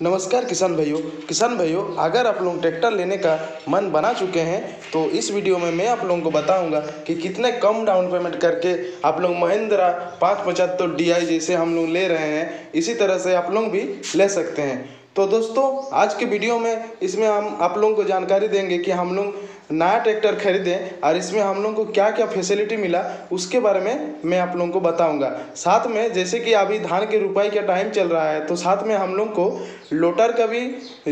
नमस्कार किसान भाइयों, अगर आप लोग ट्रैक्टर लेने का मन बना चुके हैं तो इस वीडियो में मैं आप लोगों को बताऊंगा कि कितने कम डाउन पेमेंट करके आप लोग महिंद्रा 575 DI जैसे हम लोग ले रहे हैं, इसी तरह से आप लोग भी ले सकते हैं। तो दोस्तों, आज के वीडियो में इसमें हम आप लोगों को जानकारी देंगे कि हम लोग नया ट्रैक्टर खरीदें और इसमें हम लोगों को क्या क्या फैसिलिटी मिला उसके बारे में मैं आप लोगों को बताऊंगा। साथ में जैसे कि अभी धान की रुपाई का टाइम चल रहा है तो साथ में हम लोग को लोटर का भी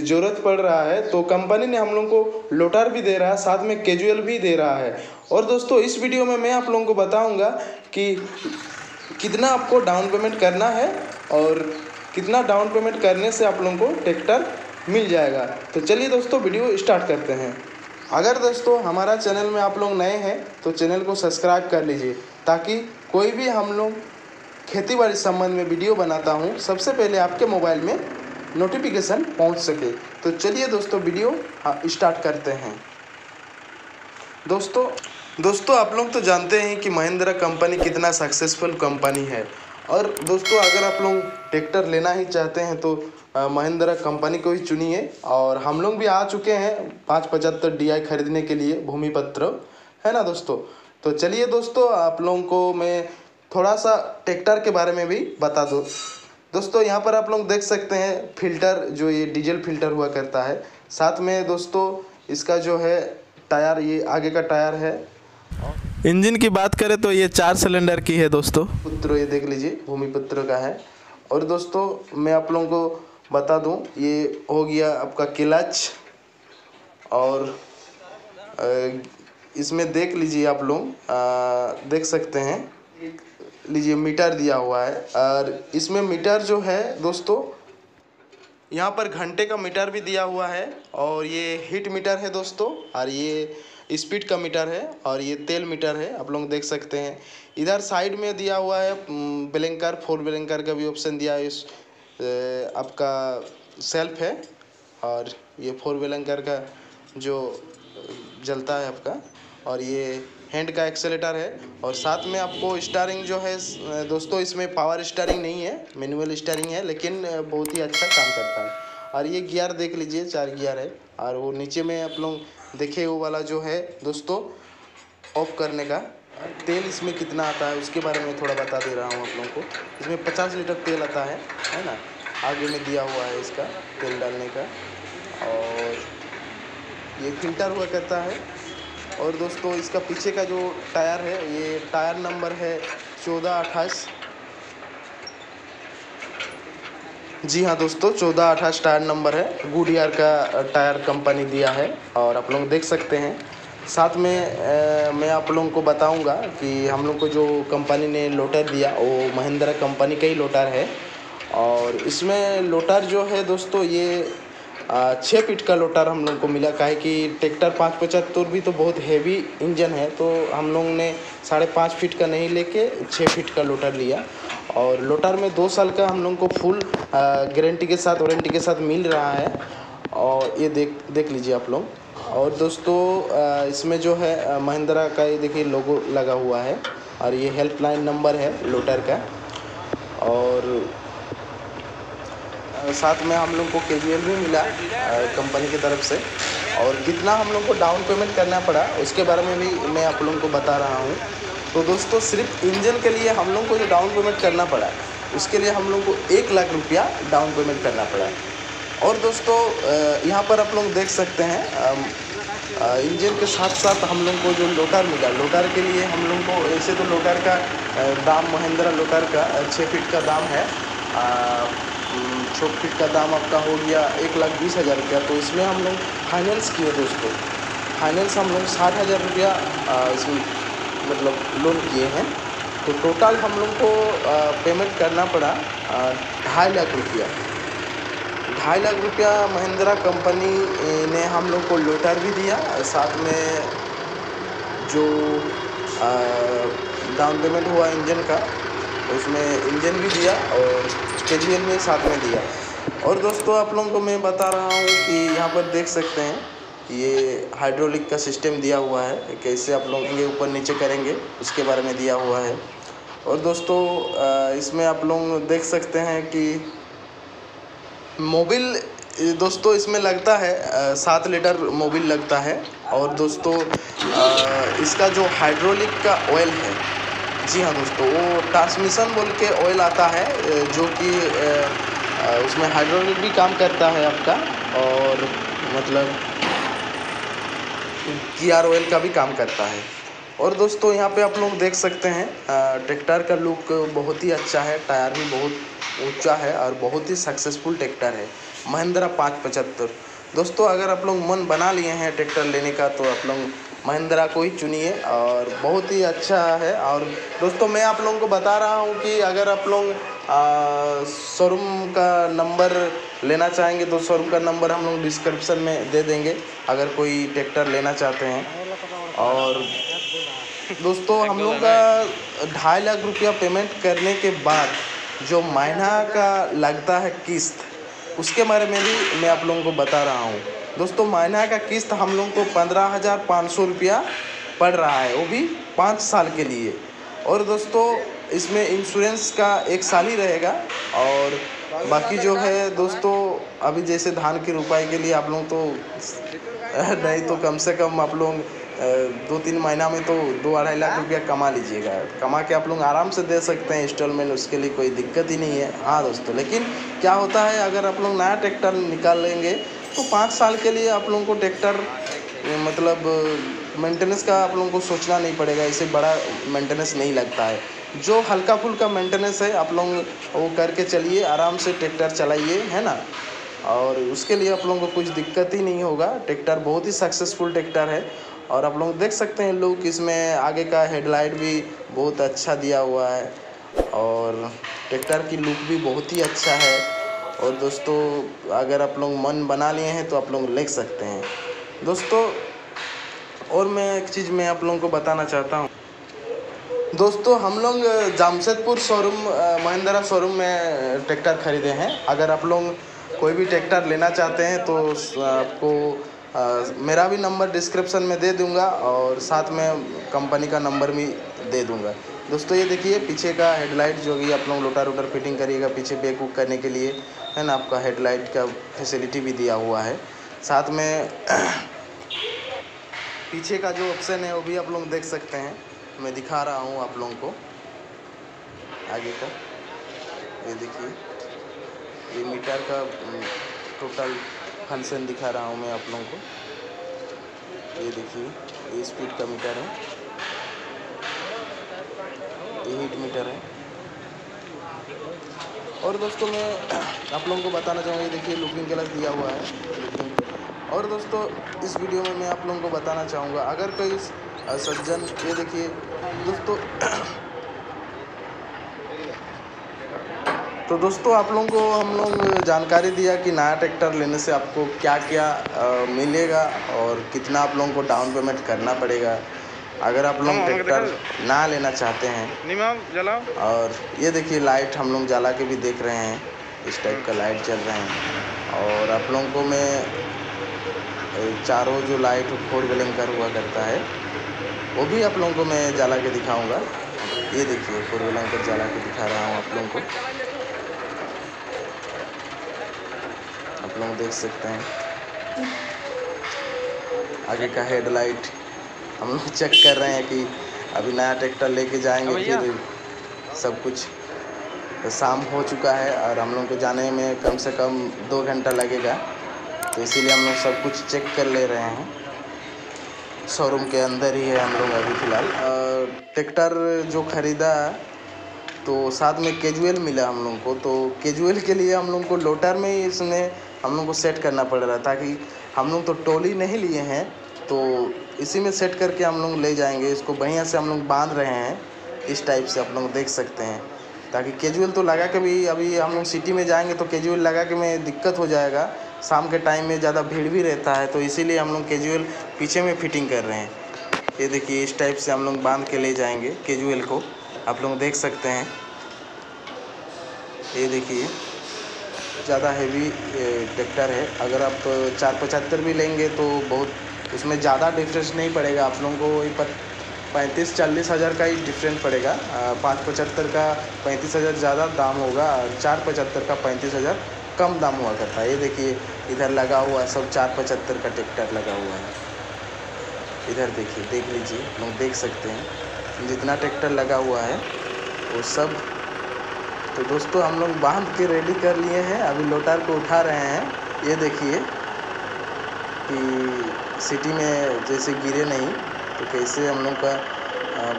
ज़रूरत पड़ रहा है, तो कंपनी ने हम लोग को लोटर भी दे रहा है, साथ में कैजुअल भी दे रहा है। और दोस्तों, इस वीडियो में मैं आप लोगों को बताऊँगा कि कितना आपको डाउन पेमेंट करना है और कितना डाउन पेमेंट करने से आप लोगों को ट्रैक्टर मिल जाएगा। तो चलिए दोस्तों, वीडियो स्टार्ट करते हैं। अगर दोस्तों हमारा चैनल में आप लोग नए हैं तो चैनल को सब्सक्राइब कर लीजिए ताकि कोई भी हम लोग खेतीबाड़ी संबंध में वीडियो बनाता हूं सबसे पहले आपके मोबाइल में नोटिफिकेशन पहुंच सके। तो चलिए दोस्तों, वीडियो स्टार्ट करते हैं। दोस्तों आप लोग तो जानते हैं कि महिंद्रा कंपनी कितना सक्सेसफुल कंपनी है। और दोस्तों, अगर आप लोग ट्रैक्टर लेना ही चाहते हैं तो महिंद्रा कंपनी को ही चुनिए। और हम लोग भी आ चुके हैं 575 DI खरीदने के लिए, भूमि पत्र है ना दोस्तों। तो चलिए दोस्तों, आप लोगों को मैं थोड़ा सा ट्रैक्टर के बारे में भी बता दूँ। दोस्तों, यहाँ पर आप लोग देख सकते हैं फिल्टर, जो ये डीजल फिल्टर हुआ करता है। साथ में दोस्तों इसका जो है टायर, ये आगे का टायर है। इंजन की बात करें तो ये 4 सिलेंडर की है दोस्तों, पुत्र ये देख लीजिए भूमिपुत्र का है। और दोस्तों, मैं आप लोगों को बता दूं, ये हो गया आपका क्लच। और इसमें देख लीजिए आप लोग, देख सकते हैं लीजिए मीटर दिया हुआ है। और इसमें मीटर जो है दोस्तों, यहाँ पर घंटे का मीटर भी दिया हुआ है। और ये हीट मीटर है दोस्तों, और ये स्पीड का मीटर है, और ये तेल मीटर है, आप लोग देख सकते हैं। इधर साइड में दिया हुआ है ब्लैंकर, 4 ब्लैंकर का भी ऑप्शन दिया है। इस आपका सेल्फ है, और ये 4 ब्लैंकर का जो जलता है आपका, और ये हैंड का एक्सेलेटर है। और साथ में आपको स्टीयरिंग जो है दोस्तों, इसमें पावर स्टीयरिंग नहीं है, मैनुअल स्टीयरिंग है, लेकिन बहुत ही अच्छा काम करता है। और ये गियर देख लीजिए, 4 गियर है। और वो नीचे में आप लोग देखे वो वाला जो है दोस्तों, ऑफ करने का। तेल इसमें कितना आता है उसके बारे में थोड़ा बता दे रहा हूँ आप लोगों को। इसमें 50 लीटर तेल आता है ना, आगे में दिया हुआ है इसका तेल डालने का। और ये फिल्टर हुआ करता है। और दोस्तों, इसका पीछे का जो टायर है, ये टायर नंबर है 14-28। जी हाँ दोस्तों, 14-28 टायर नंबर है, गुडियर का टायर कंपनी दिया है, और आप लोग देख सकते हैं। साथ में मैं आप लोगों को बताऊंगा कि हम लोग को जो कंपनी ने लोटर दिया वो महिंद्रा कंपनी का ही लोटर है। और इसमें लोटर जो है दोस्तों, ये 6 फीट का लोटर हम लोग को मिला। काहे कि ट्रैक्टर 575 भी तो बहुत हैवी इंजन है, तो हम लोग ने 5.5 फीट का नहीं लेके 6 फीट का लोटर लिया। और लोटर में 2 साल का हम लोग को फुल गारंटी के साथ, वारंटी के साथ मिल रहा है। और ये देख लीजिए आप लोग। और दोस्तों, इसमें जो है महिंद्रा का ये देखिए लोगो लगा हुआ है, और ये हेल्पलाइन नंबर है लोटर का। और साथ में हम लोग को कैजुअल भी मिला कंपनी की तरफ से। और कितना हम लोग को डाउन पेमेंट करना पड़ा उसके बारे में भी मैं आप लोगों को बता रहा हूँ। तो दोस्तों, सिर्फ इंजन के लिए हम लोग को जो डाउन पेमेंट करना पड़ा उसके लिए हम लोग को 1 लाख रुपया डाउन पेमेंट करना पड़ा। और दोस्तों, यहाँ पर आप लोग देख सकते हैं इंजन के साथ साथ हम लोग को जो लोटर मिला, लोटर के लिए हम लोग को ऐसे तो लोटर का दाम, महिंद्रा लोटर का 6 फीट का दाम है, 6 फीट का दाम आपका हो गया 1,20,000 रुपया। तो इसमें हम लोग फाइनेंस किए दोस्तों, फाइनेंस हम लोग 60,000 रुपया इसमें मतलब लोन किए हैं। तो टोटल हम लोग को पेमेंट करना पड़ा 2.5 लाख रुपया। 2.5 लाख रुपया महिंद्रा कंपनी ने हम लोग को लोटर भी दिया, साथ में जो डाउन पेमेंट हुआ इंजन का उसमें इंजन भी दिया, और कैजुअल में साथ में दिया। और दोस्तों, आप लोगों को मैं बता रहा हूँ कि यहाँ पर देख सकते हैं ये हाइड्रोलिक का सिस्टम दिया हुआ है, कैसे आप लोग के ऊपर नीचे करेंगे उसके बारे में दिया हुआ है। और दोस्तों, इसमें आप लोग देख सकते हैं कि मोबिल दोस्तों इसमें लगता है 7 लीटर मोबिल लगता है। और दोस्तों इसका जो हाइड्रोलिक का ऑयल है, जी हाँ दोस्तों, वो ट्रांसमिशन बोल के ऑयल आता है जो कि उसमें हाइड्रोलिक भी काम करता है आपका, और मतलब गियर ऑयल का भी काम करता है। और दोस्तों यहाँ पे आप लोग देख सकते हैं ट्रैक्टर का लुक बहुत ही अच्छा है, टायर भी बहुत ऊंचा है और बहुत ही सक्सेसफुल ट्रैक्टर है महिंद्रा 575। दोस्तों अगर आप लोग मन बना लिए हैं ट्रैक्टर लेने का तो आप लोग महिंद्रा को ही चुनिए, और बहुत ही अच्छा है। और दोस्तों मैं आप लोगों को बता रहा हूँ कि अगर आप लोग शोरूम का नंबर लेना चाहेंगे तो शोरूम का नंबर हम लोग डिस्क्रिप्शन में दे देंगे अगर कोई ट्रैक्टर लेना चाहते हैं। और दोस्तों हम लोग का 2.5 लाख रुपया पेमेंट करने के बाद जो महीना का लगता है किस्त, उसके बारे में भी मैं आप लोगों को बता रहा हूँ। दोस्तों महीना का किस्त हम लोगों को 15,500 रुपया पड़ रहा है, वो भी 5 साल के लिए। और दोस्तों इसमें इंश्योरेंस का 1 साल ही रहेगा। और बाकी जो है दोस्तों अभी जैसे धान की रुपाई के लिए आप लोग तो नहीं, तो कम से कम आप लोग 2-3 महीना में तो 2-2.5 लाख रुपया कमा लीजिएगा, कमा के आप लोग आराम से दे सकते हैं इंस्टॉलमेंट, उसके लिए कोई दिक्कत ही नहीं है। हाँ दोस्तों, लेकिन क्या होता है अगर आप लोग नया ट्रैक्टर निकाल लेंगे तो 5 साल के लिए आप लोगों को ट्रैक्टर मतलब मेंटेनेंस का आप लोगों को सोचना नहीं पड़ेगा, इसे बड़ा मेंटेनेंस नहीं लगता है। जो हल्का फुल्का मेंटेनेंस है आप लोग वो करके चलिए, आराम से ट्रैक्टर चलाइए, है ना, और उसके लिए आप लोगों को कुछ दिक्कत ही नहीं होगा। ट्रैक्टर बहुत ही सक्सेसफुल ट्रैक्टर है। और आप लोग देख सकते हैं लुक, इसमें आगे का हेडलाइट भी बहुत अच्छा दिया हुआ है और ट्रैक्टर की लुक भी बहुत ही अच्छा है। और दोस्तों अगर आप लोग मन बना लिए हैं तो आप लोग ले सकते हैं। दोस्तों और मैं एक चीज़ मैं आप लोगों को बताना चाहता हूँ। दोस्तों हम लोग जामशेदपुर शोरूम महिंद्रा शोरूम में ट्रैक्टर खरीदे हैं। अगर आप लोग कोई भी ट्रैक्टर लेना चाहते हैं तो आपको मेरा भी नंबर डिस्क्रिप्शन में दे दूंगा और साथ में कंपनी का नंबर भी दे दूंगा। दोस्तों ये देखिए पीछे का हेडलाइट जो भी आप लोग लोटर वोटर फिटिंग करिएगा पीछे बैक वुक करने के लिए, है ना, आपका हेडलाइट का फैसिलिटी भी दिया हुआ है। साथ में पीछे का जो ऑप्शन है वो भी आप लोग देख सकते हैं, मैं दिखा रहा हूँ आप लोगों को आगे का। ये देखिए ये मीटर का टोटल फंक्शन दिखा रहा हूँ मैं आप लोगों को। ये देखिए ये स्पीड का मीटर है, ये हीट मीटर है। और दोस्तों मैं आप लोगों को बताना चाहूँगा, ये देखिए लुकिंग ग्लास दिया हुआ है। और दोस्तों इस वीडियो में मैं आप लोगों को बताना चाहूँगा अगर कोई सज्जन, ये देखिए दोस्तों, तो दोस्तों आप लोगों को हम लोग जानकारी दिया कि नया ट्रैक्टर लेने से आपको क्या क्या मिलेगा और कितना आप लोगों को डाउन पेमेंट करना पड़ेगा अगर आप लोग ट्रैक्टर ना लेना चाहते हैं। और ये देखिए लाइट हम लोग जला के भी देख रहे हैं, इस टाइप का लाइट चल रहे हैं। और आप लोगों को मैं चारों जो लाइट फोर ब्लिंकर हुआ करता है वो भी आप लोगों को मैं जला के दिखाऊँगा। ये देखिए फोर ब्लिंकर जला के दिखा रहा हूँ आप लोगों को, आप लोग देख सकते हैं। आगे का हेडलाइट हम लोग चेक कर रहे हैं कि अभी नया ट्रैक्टर लेके जाएंगे, फिर सब कुछ तो शाम हो चुका है और हम लोग को जाने में कम से कम 2 घंटा लगेगा, तो इसीलिए हम लोग सब कुछ चेक कर ले रहे हैं। शोरूम के अंदर ही है हम लोग अभी फ़िलहाल। ट्रैक्टर जो ख़रीदा तो साथ में कैजुअल मिला हम लोग को, तो कैजुअल के लिए हम लोग को लोटर में ही इसने हम लोग को सेट करना पड़ रहा था कि हम लोग तो टोली नहीं लिए हैं, तो इसी में सेट करके हम लोग ले जाएंगे। इसको बढ़िया से हम लोग बांध रहे हैं, इस टाइप से आप लोग देख सकते हैं, ताकि कैजुअल तो लगा के भी, अभी हम लोग सिटी में जाएंगे तो कैजुअल लगा के में दिक्कत हो जाएगा, शाम के टाइम में ज़्यादा भीड़ भी रहता है, तो इसीलिए हम लोग कैजुअल पीछे में फिटिंग कर रहे हैं। ये देखिए इस टाइप से हम लोग बांध के ले जाएंगे कैजुअल को, आप लोग देख सकते हैं। ये देखिए ज़्यादा हैवी ट्रैक्टर है, अगर आप 475 भी लेंगे तो बहुत उसमें ज़्यादा डिफरेंस नहीं पड़ेगा आप लोगों को, वही 35-40 हज़ार का ही डिफरेंस पड़ेगा। 575 का 35 हज़ार ज़्यादा दाम होगा और 475 का 35 हज़ार कम दाम हुआ करता है। ये देखिए इधर लगा हुआ है सब 475 का ट्रैक्टर लगा हुआ है। इधर देखिए, देख लीजिए, लोग देख सकते हैं जितना ट्रैक्टर लगा हुआ है वो सब। तो दोस्तों हम लोग बांध के रेडी कर लिए हैं, अभी लोटार को उठा रहे हैं। ये देखिए कि सिटी में जैसे गिरे नहीं तो कैसे हम लोग का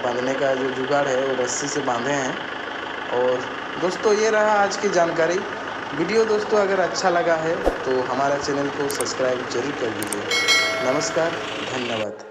बांधने का जो जुगाड़ है वो रस्सी से बांधे हैं। और दोस्तों ये रहा आज की जानकारी वीडियो। दोस्तों अगर अच्छा लगा है तो हमारा चैनल को सब्सक्राइब जरूर कर दीजिए। नमस्कार, धन्यवाद।